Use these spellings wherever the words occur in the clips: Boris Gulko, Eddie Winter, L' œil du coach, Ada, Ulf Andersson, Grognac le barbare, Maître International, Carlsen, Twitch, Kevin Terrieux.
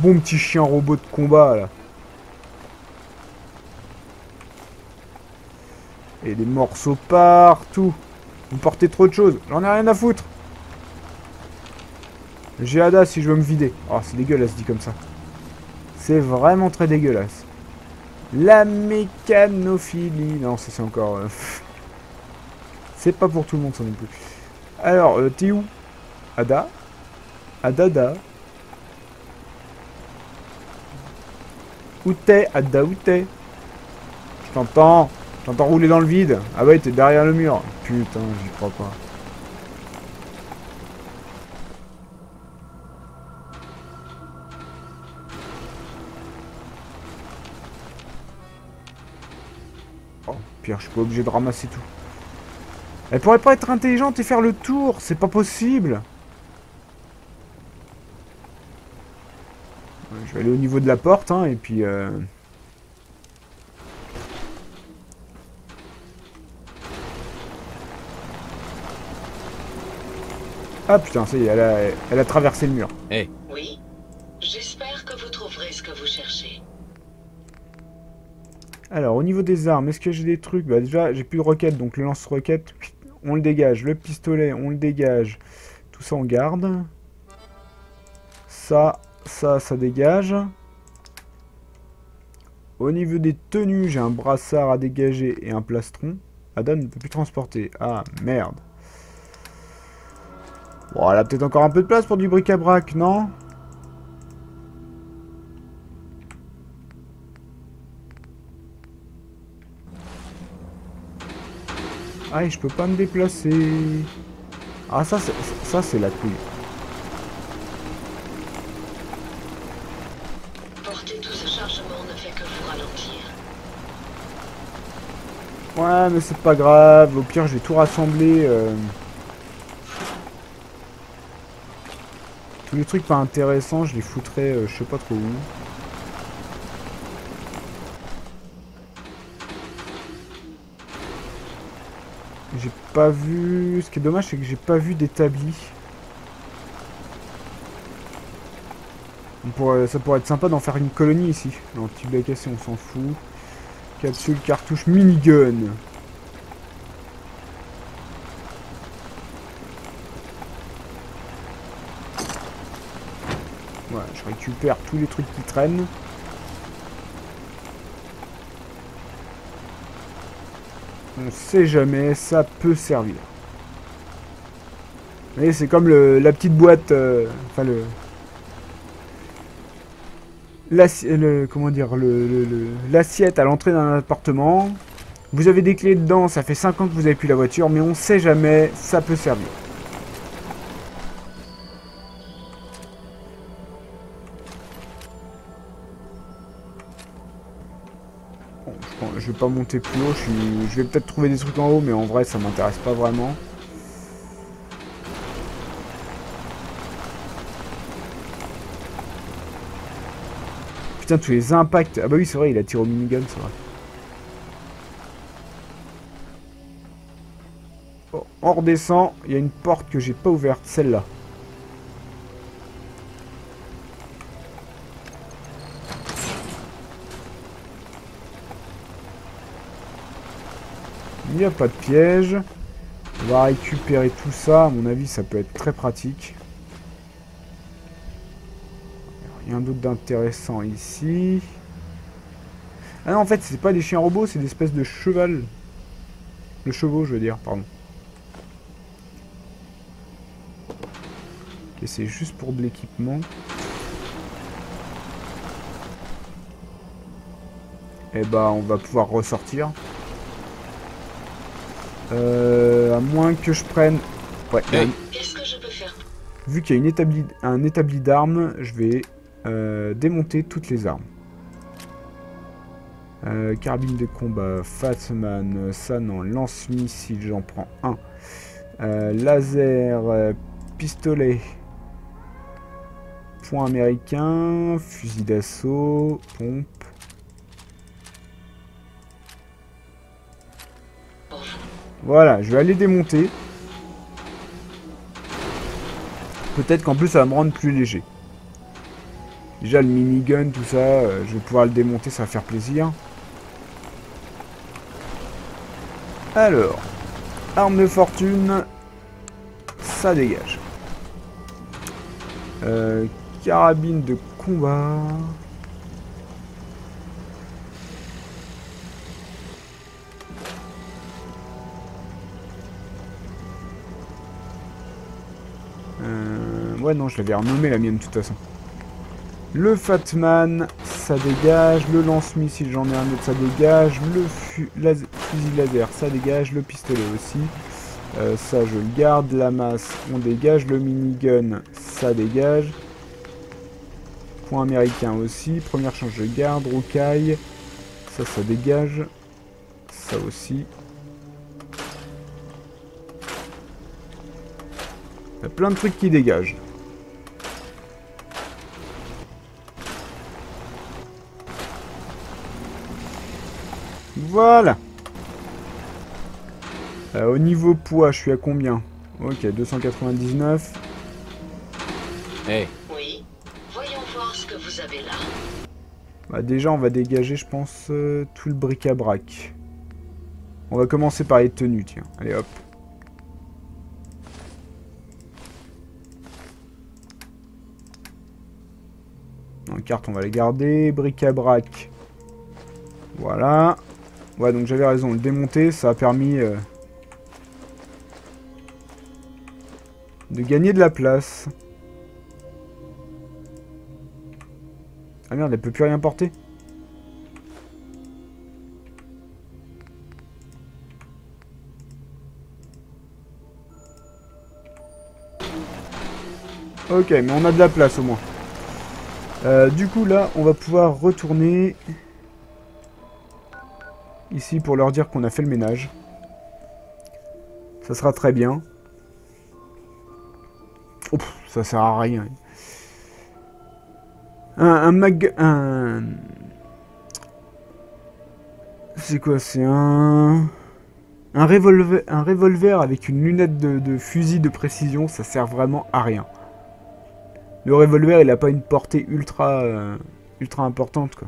bon petit chien robot de combat, là. Et des morceaux partout. Vous portez trop de choses. J'en ai rien à foutre. J'ai Ada si je veux me vider. Oh, c'est dégueulasse dit comme ça. C'est vraiment très dégueulasse. La mécanophilie. Non, ça c'est encore... C'est pas pour tout le monde, ça non plus. Alors, t'es où? Ada? Adada? Où t'es? Ada, où t'es? Je t'entends. J'entends rouler dans le vide. Ah ouais, t'es derrière le mur. Putain, j'y crois pas. Oh, pire, je suis pas obligé de ramasser tout. Elle pourrait pas être intelligente et faire le tour. C'est pas possible. Je vais aller au niveau de la porte, hein, et puis... Ah putain, ça y est, elle a traversé le mur. Hey. Oui, j'espère que vous trouverez ce que vous cherchez. Alors, au niveau des armes, est-ce que j'ai des trucs? Bah déjà, j'ai plus de roquettes, donc le lance-roquette, on le dégage. Le pistolet, on le dégage. Tout ça, on garde. Ça dégage. Au niveau des tenues, j'ai un brassard à dégager et un plastron. Adam ne peut plus transporter. Ah, merde. Bon, elle a peut-être encore un peu de place pour du bric-à-brac, non? Ah, et je peux pas me déplacer. Ah, ça c'est la couille. Porter tout ce chargement ne fait que vous ralentir. Ouais, mais c'est pas grave. Au pire, je vais tout rassembler. Tous les trucs pas intéressants, je les foutrais je sais pas trop où. J'ai pas vu... Ce qui est dommage, c'est que j'ai pas vu d'établi. Ça pourrait être sympa d'en faire une colonie ici. L'anti-black cassé, on s'en fout. Capsule, cartouche, minigun. Je récupère tous les trucs qui traînent. On sait jamais, ça peut servir. Vous voyez, c'est comme la petite boîte... Enfin, comment dire... L'assiette à l'entrée d'un appartement. Vous avez des clés dedans, ça fait 5 ans que vous n'avez plus la voiture, mais on sait jamais, ça peut servir. Je vais pas monter plus haut, je vais peut-être trouver des trucs en haut, mais en vrai ça m'intéresse pas vraiment. Putain, tous les impacts. Ah bah oui, c'est vrai, il a tiré au minigun, c'est vrai. Oh, on redescend, il y a une porte que j'ai pas ouverte, celle-là. Il n'y a pas de piège. On va récupérer tout ça. À mon avis, ça peut être très pratique. Rien d'autre d'intéressant ici. Ah non, en fait, c'est pas des chiens robots, c'est des espèces de cheval. De chevaux, je veux dire, pardon. Ok, c'est juste pour de l'équipement. Et bah, on va pouvoir ressortir. À moins que je prenne... Ouais. Qu'est-ce que je peux faire? Vu qu'il y a un établi d'armes, je vais démonter toutes les armes. Carabine de combat, Fatman, ça non, lance-missile, j'en prends un. Laser, pistolet, point américain, fusil d'assaut, pompe. Voilà, je vais aller démonter. Peut-être qu'en plus ça va me rendre plus léger. Déjà le minigun, tout ça, je vais pouvoir le démonter, ça va faire plaisir. Alors, arme de fortune, ça dégage. Carabine de combat. Ouais non, je l'avais renommé la mienne de toute façon. Le Fatman, ça dégage. Le lance-missile, j'en ai un autre, ça dégage. Le fusil laser, ça dégage. Le pistolet aussi. Ça, je le garde. La masse, on dégage. Le minigun, ça dégage. Point américain aussi. Première chance, je garde. Rocaille, ça, ça dégage. Ça aussi. Il y a plein de trucs qui dégagent. Voilà. Au niveau poids, je suis à combien? Ok, 299. Hey. Oui. Voyons voir ce que vous avez là. Bah déjà, on va dégager, je pense, tout le bric-à-brac. On va commencer par les tenues, tiens. Allez, hop. Non, les cartes, on va les garder. Bric-à-brac. Voilà. Ouais, donc j'avais raison. Le démonter, ça a permis de gagner de la place. Ah merde, elle peut plus rien porter. Ok, mais on a de la place au moins. Du coup, là, on va pouvoir retourner... ici pour leur dire qu'on a fait le ménage. Ça sera très bien. Oh, ça sert à rien. Un c'est quoi? C'est un revolver avec une lunette de fusil de précision. Ça sert vraiment à rien. Le revolver, il a pas une portée ultra importante, quoi.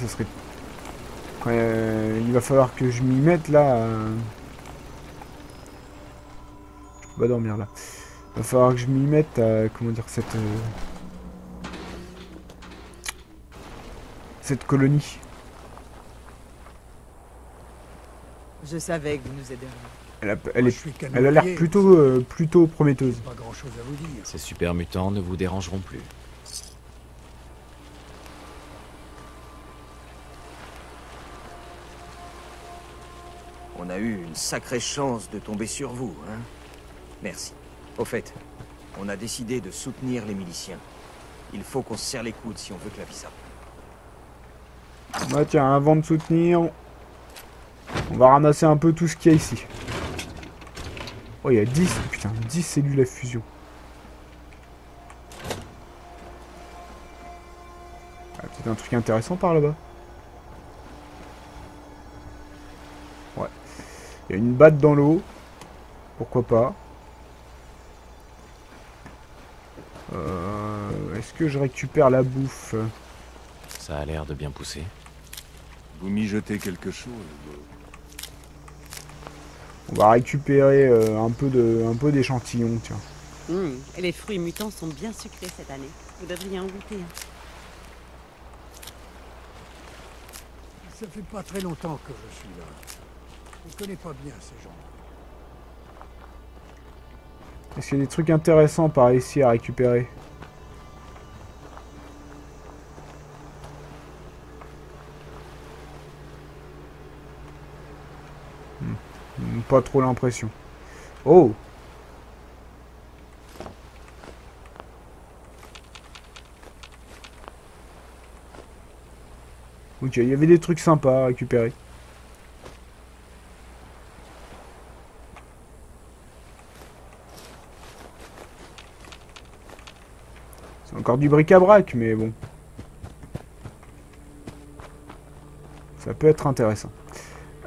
Ça serait... il va falloir que je m'y mette là. Je peux pas dormir là. Il va falloir que je m'y mette à... comment dire, cette colonie. Je savais que vous nous aideriez. Elle a l'air plutôt prometteuse. Ces super mutants ne vous dérangeront plus. On a eu une sacrée chance de tomber sur vous, hein? Merci. Au fait, on a décidé de soutenir les miliciens. Il faut qu'on se serre les coudes si on veut que la vie s'arrête. Bah tiens, avant de soutenir, on va ramasser un peu tout ce qu'il y a ici. Oh, il y a 10, putain, 10 cellules à fusion. Ah, peut-être un truc intéressant par là-bas. Il y a une batte dans l'eau, pourquoi pas. Est-ce que je récupère la bouffe? Ça a l'air de bien pousser. Vous mijotez quelque chose? On va récupérer un peu d'échantillons, tiens. Mmh, les fruits mutants sont bien sucrés cette année. Vous devriez en goûter. Ça fait pas très longtemps que je suis là. Je connais pas bien ces gens. Est-ce qu'il y a des trucs intéressants par ici à récupérer? Pas trop l'impression. Oh! Ok, il y avait des trucs sympas à récupérer. Encore du bric-à-brac, mais bon. Ça peut être intéressant.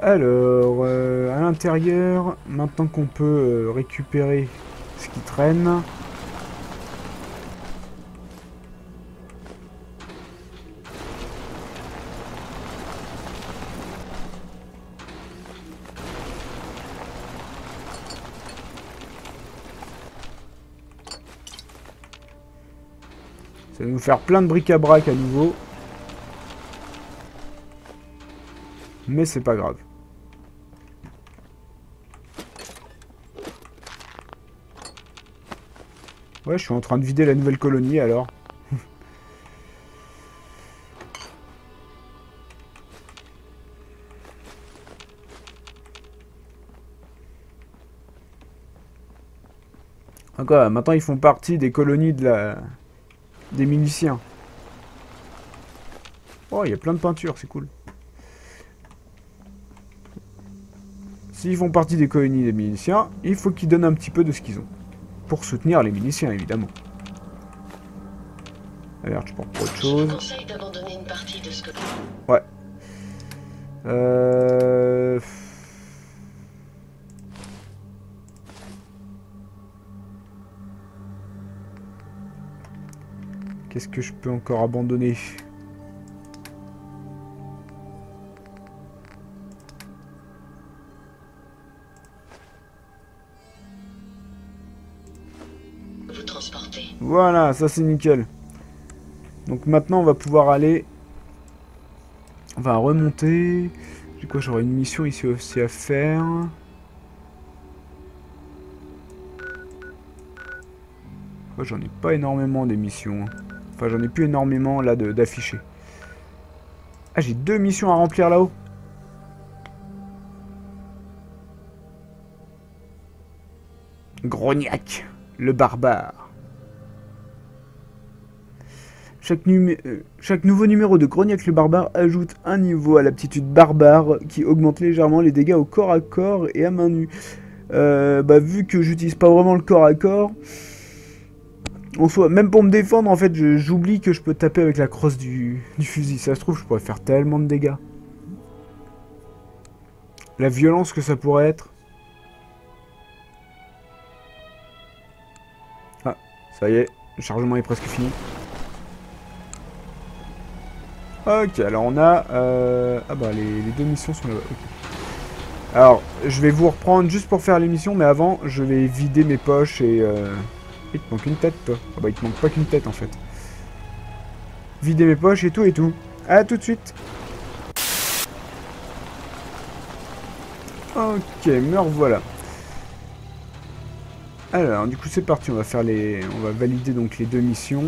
Alors, à l'intérieur, maintenant qu'on peut récupérer ce qui traîne... Ça va nous faire plein de bric-à-brac à nouveau. Mais c'est pas grave. Ouais, je suis en train de vider la nouvelle colonie alors. Encore, maintenant ils font partie des colonies de la... des miliciens. Oh, il y a plein de peintures, c'est cool. S'ils font partie des colonies des miliciens, il faut qu'ils donnent un petit peu de ce qu'ils ont. Pour soutenir les miliciens, évidemment. Merde, je porte pas autre chose. Ouais. Qu'est-ce que je peux encore abandonner? Vous transportez. Voilà, ça c'est nickel. Donc maintenant on va pouvoir aller... On va remonter. Du coup j'aurai une mission ici aussi à faire. Moi j'en ai pas énormément des missions. Enfin, j'en ai plus énormément là d'afficher. Ah, j'ai 2 missions à remplir là-haut. Grognac le barbare. Chaque nouveau numéro de Grognac le barbare ajoute un niveau à l'aptitude barbare qui augmente légèrement les dégâts au corps à corps et à main nue. Bah, vu que j'utilise pas vraiment le corps à corps... En soi, même pour me défendre, en fait, j'oublie que je peux taper avec la crosse du fusil. Ça se trouve, je pourrais faire tellement de dégâts. La violence que ça pourrait être. Ah, ça y est, le chargement est presque fini. Ok, alors on a... Ah bah, les 2 missions sont là-bas. Okay. Alors, je vais vous reprendre juste pour faire les missions, mais avant, je vais vider mes poches et... Il te manque une tête, toi. Ah bah, il te manque pas qu'une tête, en fait. Vider mes poches et tout, et tout. À tout de suite. Ok, me revoilà. Alors, du coup, c'est parti. On va faire les... On va valider, donc, les 2 missions.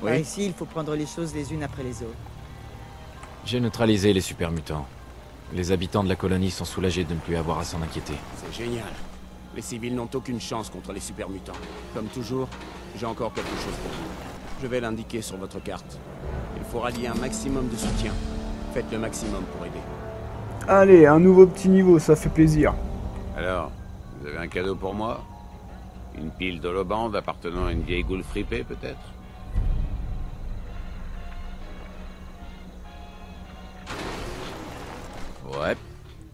Oui. Bah, ici, il faut prendre les choses les unes après les autres. J'ai neutralisé les super mutants. Les habitants de la colonie sont soulagés de ne plus avoir à s'en inquiéter. C'est génial. Les civils n'ont aucune chance contre les super mutants. Comme toujours, j'ai encore quelque chose pour vous. Je vais l'indiquer sur votre carte. Il faut rallier un maximum de soutien. Faites le maximum pour aider. Allez, un nouveau petit niveau, ça fait plaisir. Alors, vous avez un cadeau pour moi? Une pile d'holobande appartenant à une vieille goule fripée, peut-être? Ouais.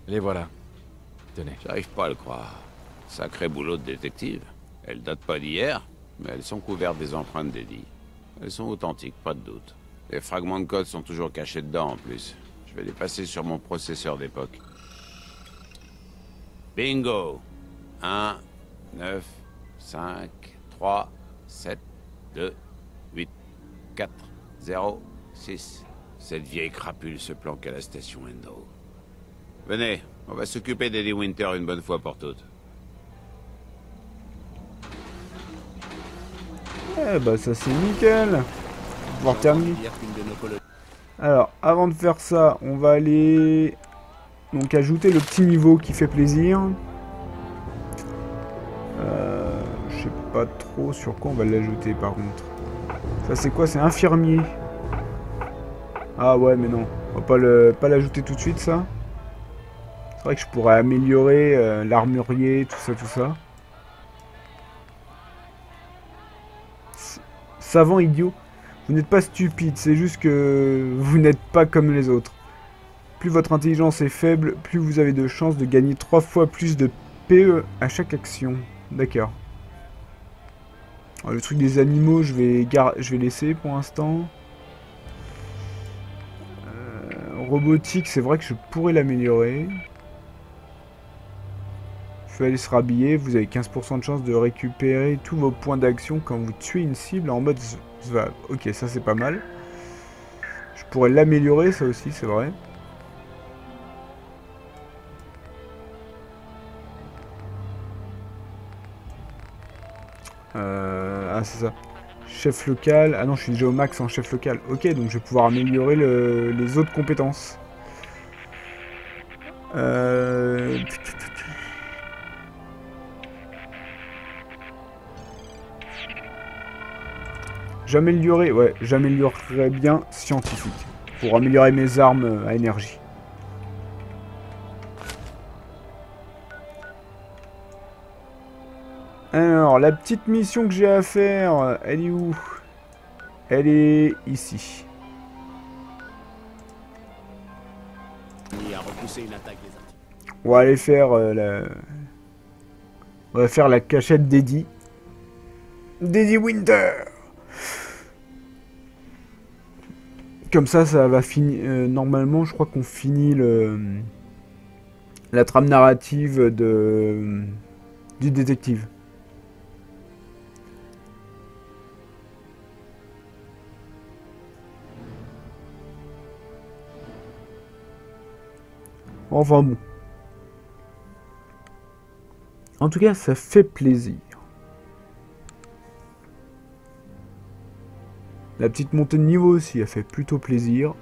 Les voilà. Tenez. J'arrive pas à le croire. Sacré boulot de détective. Elles datent pas d'hier, mais elles sont couvertes des empreintes d'Eddie. Elles sont authentiques, pas de doute. Les fragments de code sont toujours cachés dedans en plus. Je vais les passer sur mon processeur d'époque. Bingo! 1, 9, 5, 3, 7, 2, 8, 4, 0, 6. Cette vieille crapule se planque à la station Endo. Venez, on va s'occuper d'Eddie Winter une bonne fois pour toutes. Eh bah ça c'est nickel. On va terminer. Alors, avant de faire ça, on va aller... Donc ajouter le petit niveau qui fait plaisir. Je sais pas trop sur quoi on va l'ajouter par contre. Ça c'est quoi? C'est infirmier. Ah ouais mais non, on va pas l'ajouter tout de suite ça. C'est vrai que je pourrais améliorer l'armurier, tout ça. savant idiot. Vous n'êtes pas stupide, c'est juste que vous n'êtes pas comme les autres. Plus votre intelligence est faible, plus vous avez de chances de gagner 3 fois plus de PE à chaque action. D'accord. Le truc des animaux, je vais laisser pour l'instant. Robotique, c'est vrai que je pourrais l'améliorer. Vous allez se rhabiller, vous avez 15% de chance de récupérer tous vos points d'action quand vous tuez une cible en mode... Ok, ça c'est pas mal. Je pourrais l'améliorer, ça aussi, c'est vrai. Ah, c'est ça. Chef local. Ah non, je suis déjà au max en chef local. Ok, donc je vais pouvoir améliorer les autres compétences. J'améliorerai, ouais, j'améliorerai bien scientifique pour améliorer mes armes à énergie. Alors, la petite mission que j'ai à faire, elle est où? Elle est ici. On va aller faire la cachette d'Eddie. D'Eddie Winter. Comme ça, ça va finir... normalement, je crois qu'on finit la trame narrative du détective. Enfin bon. En tout cas, ça fait plaisir. La petite montée de niveau aussi, elle fait plutôt plaisir.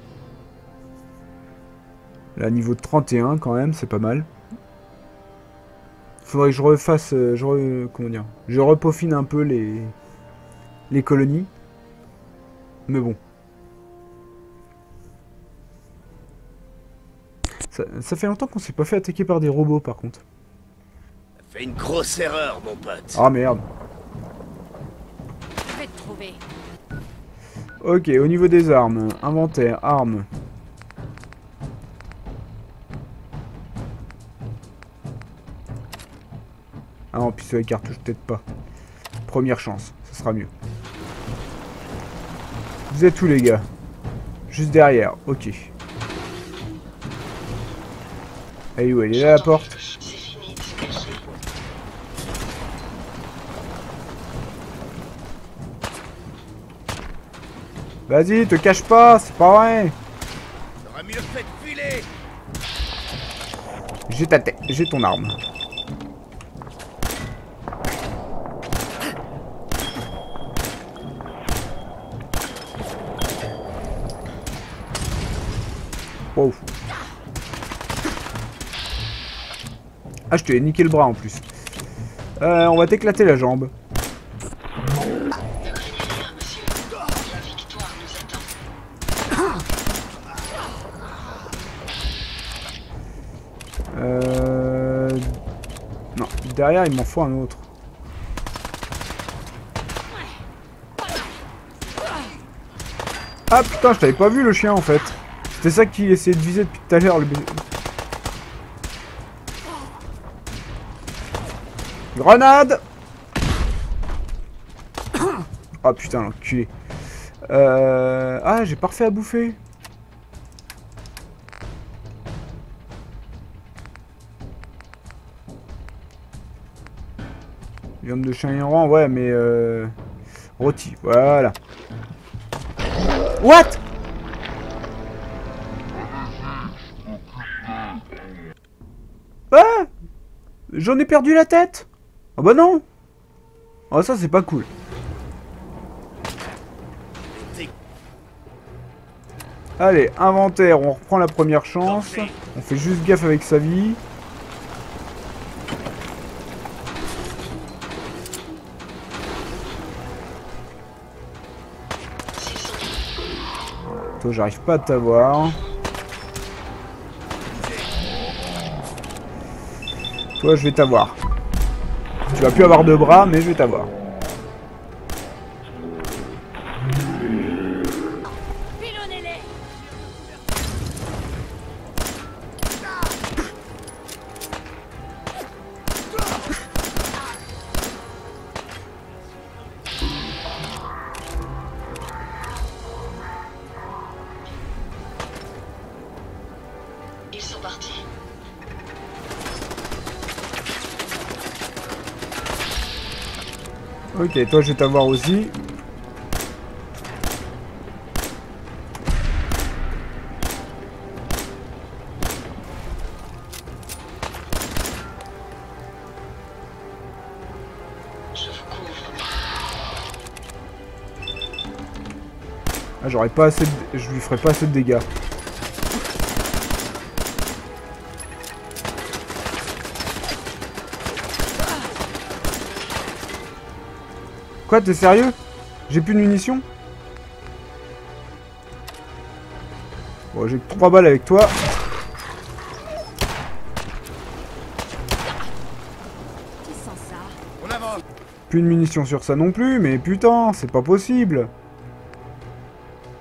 Là, niveau 31 quand même, c'est pas mal. Faudrait que je refasse, je repaufine un peu les colonies. Mais bon. Ça fait longtemps qu'on s'est pas fait attaquer par des robots par contre. Ça fait une grosse erreur mon pote. Ah merde. Je vais te trouver. Ok, au niveau des armes, inventaire, armes. Ah non, pistolet cartouche, peut-être pas. Première chance, ça sera mieux. Vous êtes où les gars? Juste derrière, ok. Elle est où? Elle est là la porte? Vas-y, te cache pas, c'est pas vrai. J'ai ta tête, j'ai ton arme. Wow. Ah, je te ai niqué le bras en plus. On va t'éclater la jambe. Non, derrière il m'en faut un autre. Ah putain, je t'avais pas vu le chien en fait. C'était ça qu'il essayait de viser depuis tout à l'heure le bébé. Grenade! Ah putain l'enculé. Ah j'ai parfait à bouffer. Viande de chien errant, ouais, mais rôti, voilà. What? Ah! J'en ai perdu la tête! Ah bah non! Ah ça c'est pas cool. Allez, inventaire, on reprend la première chance. On fait juste gaffe avec sa vie. Toi, j'arrive pas à t'avoir. Toi, je vais t'avoir. Tu vas plus avoir de bras, mais je vais t'avoir. Ils sont partis. Ok, toi je vais t'avoir aussi. J'aurais pas assez de... Je lui ferai pas assez de dégâts. Quoi, t'es sérieux? J'ai plus de munitions? Bon, j'ai que 3 balles avec toi. Plus de munitions sur ça non plus, mais putain, c'est pas possible.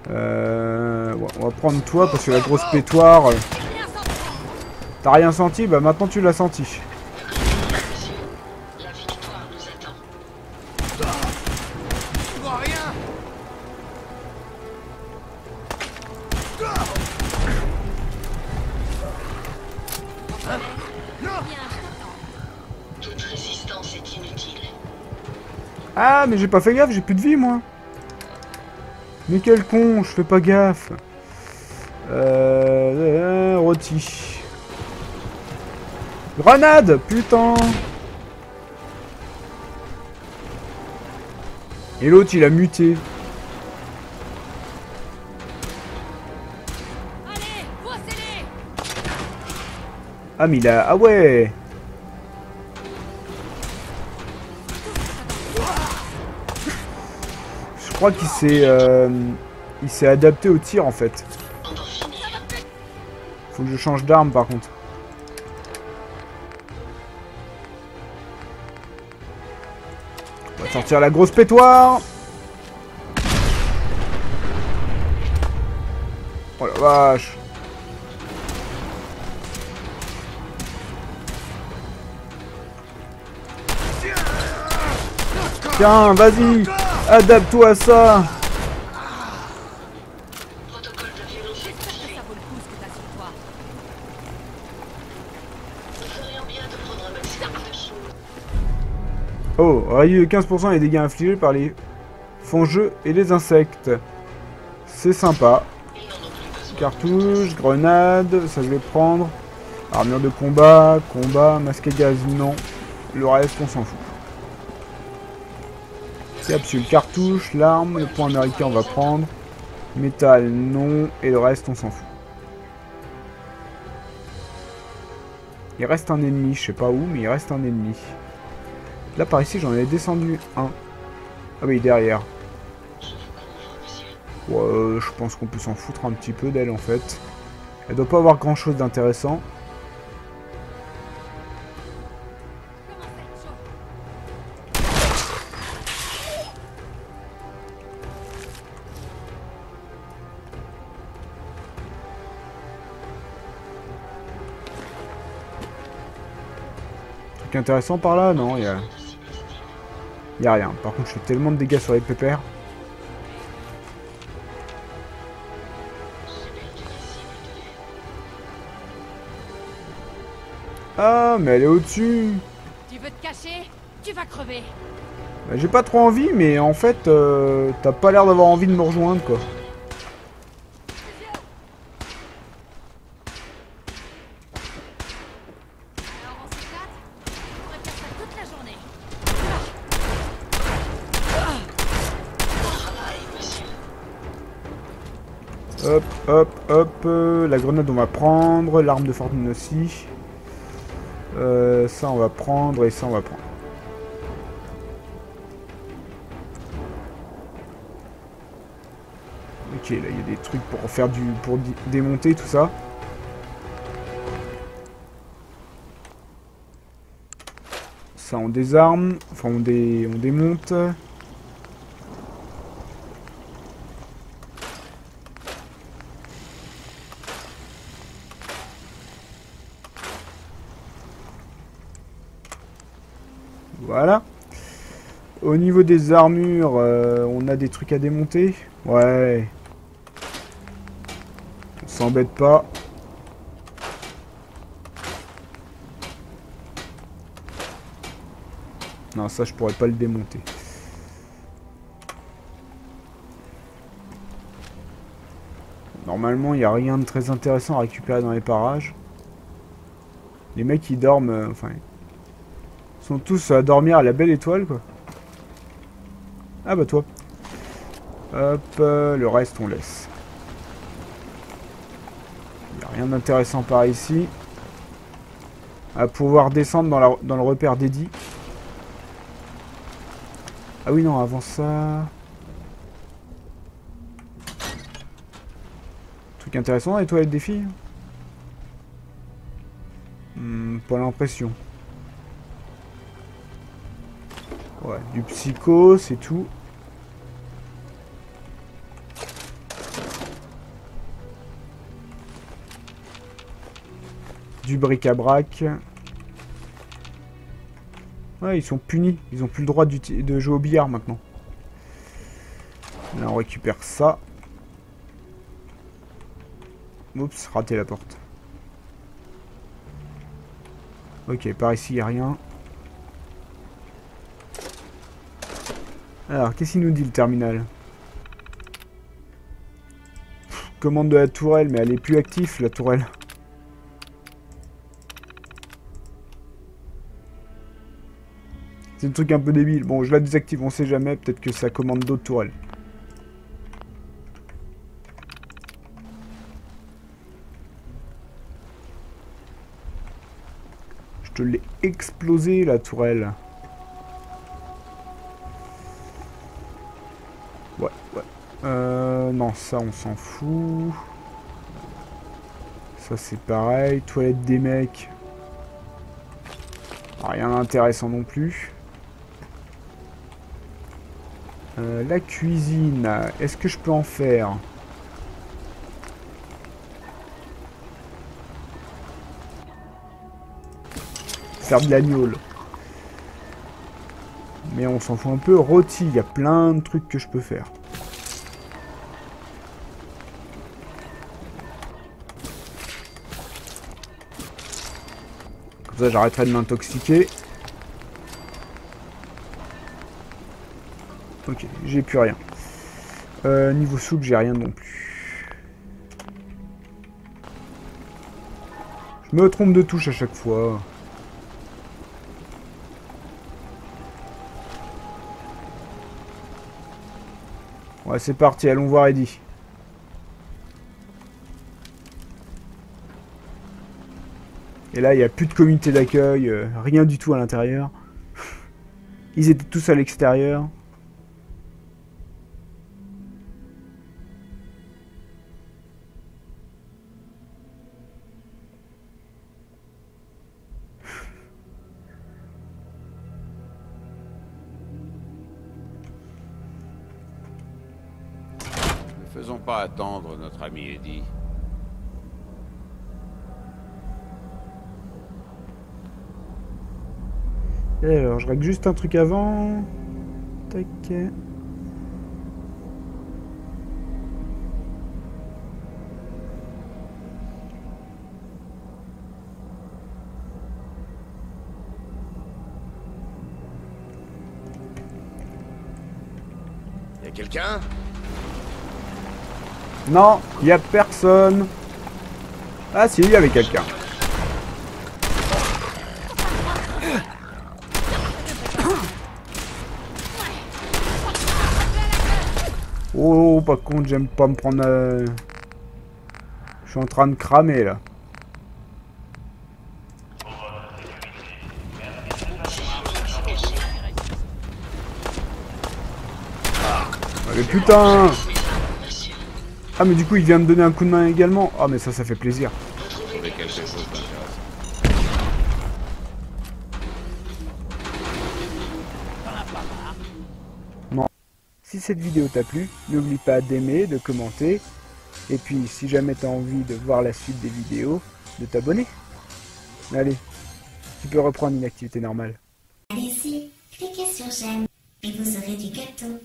Bon, on va prendre toi parce que la grosse pétoire. T'as rien senti? Bah maintenant tu l'as senti. Ah mais j'ai pas fait gaffe, j'ai plus de vie moi. Mais quel con, je fais pas gaffe. Rôti. Grenade, putain. Et l'autre, il a muté. Ah mais il a... Ah ouais. Je crois qu'il s'est adapté au tir en fait. Faut que je change d'arme par contre. On va sortir la grosse pétoire. Oh la vache. Tiens, vas-y. Adapte-toi à ça. Oh, réduit de 15% les dégâts infligés par les fongeux et les insectes. C'est sympa. Cartouche, grenade, ça je vais prendre. Armure de combat, masque à gaz, non. Le reste, on s'en fout. Capsule, cartouche, l'arme, le point américain on va prendre. Métal, non. Et le reste on s'en fout. Il reste un ennemi, je sais pas où, mais il reste un ennemi. Là par ici j'en ai descendu un. Ah oui, derrière. Ouais, je pense qu'on peut s'en foutre un petit peu d'elle en fait. Elle doit pas avoir grand chose d'intéressant. Intéressant par là, non, il y a rien. Par contre je fais tellement de dégâts sur les pépères. Ah mais elle est au dessus tu veux te cacher, tu vas crever. Bah, j'ai pas trop envie mais en fait t'as pas l'air d'avoir envie de me rejoindre quoi. Hop, hop, hop, la grenade on va prendre, l'arme de fortune aussi. Ça on va prendre et ça on va prendre. Ok, là il y a des trucs pour faire du... pour démonter tout ça. Ça on désarme, enfin on démonte. Voilà. Au niveau des armures, on a des trucs à démonter. Ouais. On s'embête pas. Non, ça, je pourrais pas le démonter. Normalement, il n'y a rien de très intéressant à récupérer dans les parages. Les mecs, ils dorment... enfin... Ils sont tous à dormir à la belle étoile, quoi. Ah bah toi. Hop, le reste, on laisse. Il n'y a rien d'intéressant par ici. À pouvoir descendre dans, dans le repère d'Eddie. Ah oui, non, avant ça... Truc intéressant dans les toilettes des filles. Pas l'impression. Ouais, du psycho, c'est tout. Du bric-à-brac. Ouais, ils sont punis. Ils ont plus le droit de jouer au billard maintenant. Là, on récupère ça. Oups, raté la porte. Ok, par ici, il n'y a rien. Alors, qu'est-ce qu'il nous dit, le terminal? Pff, commande de la tourelle, mais elle est plus active, la tourelle. C'est un truc un peu débile. Bon, je la désactive, on sait jamais. Peut-être que ça commande d'autres tourelles. Je l'ai explosé la tourelle. Ouais, ouais. Non, ça on s'en fout. Ça c'est pareil. Toilette des mecs. Rien d'intéressant non plus. La cuisine. Est-ce que je peux en faire ? Faire de l'agneau. Mais on s'en fout un peu. Rôti, il y a plein de trucs que je peux faire. Comme ça, j'arrêterai de m'intoxiquer. Ok, j'ai plus rien. Niveau soupe, j'ai rien non plus. Je me trompe de touche à chaque fois. Ouais, c'est parti, allons voir Eddie. Et là, il n'y a plus de comité d'accueil, rien du tout à l'intérieur. Ils étaient tous à l'extérieur. Ne faisons pas attendre notre ami Eddie. Et alors, je règle juste un truc avant. Tac. Y a quelqu'un ? Non, il n'y a personne. Ah si, il y avait quelqu'un. Oh, par contre, j'aime pas me prendre... Je suis en train de cramer, là. Allez, putain! Ah mais du coup il vient me donner un coup de main également. Ah mais ça fait plaisir. Non. Si cette vidéo t'a plu, n'oublie pas d'aimer, de commenter. Et puis si jamais t'as envie de voir la suite des vidéos, de t'abonner. Allez, tu peux reprendre une activité normale. Allez-y, cliquez sur j'aime et vous aurez du gâteau.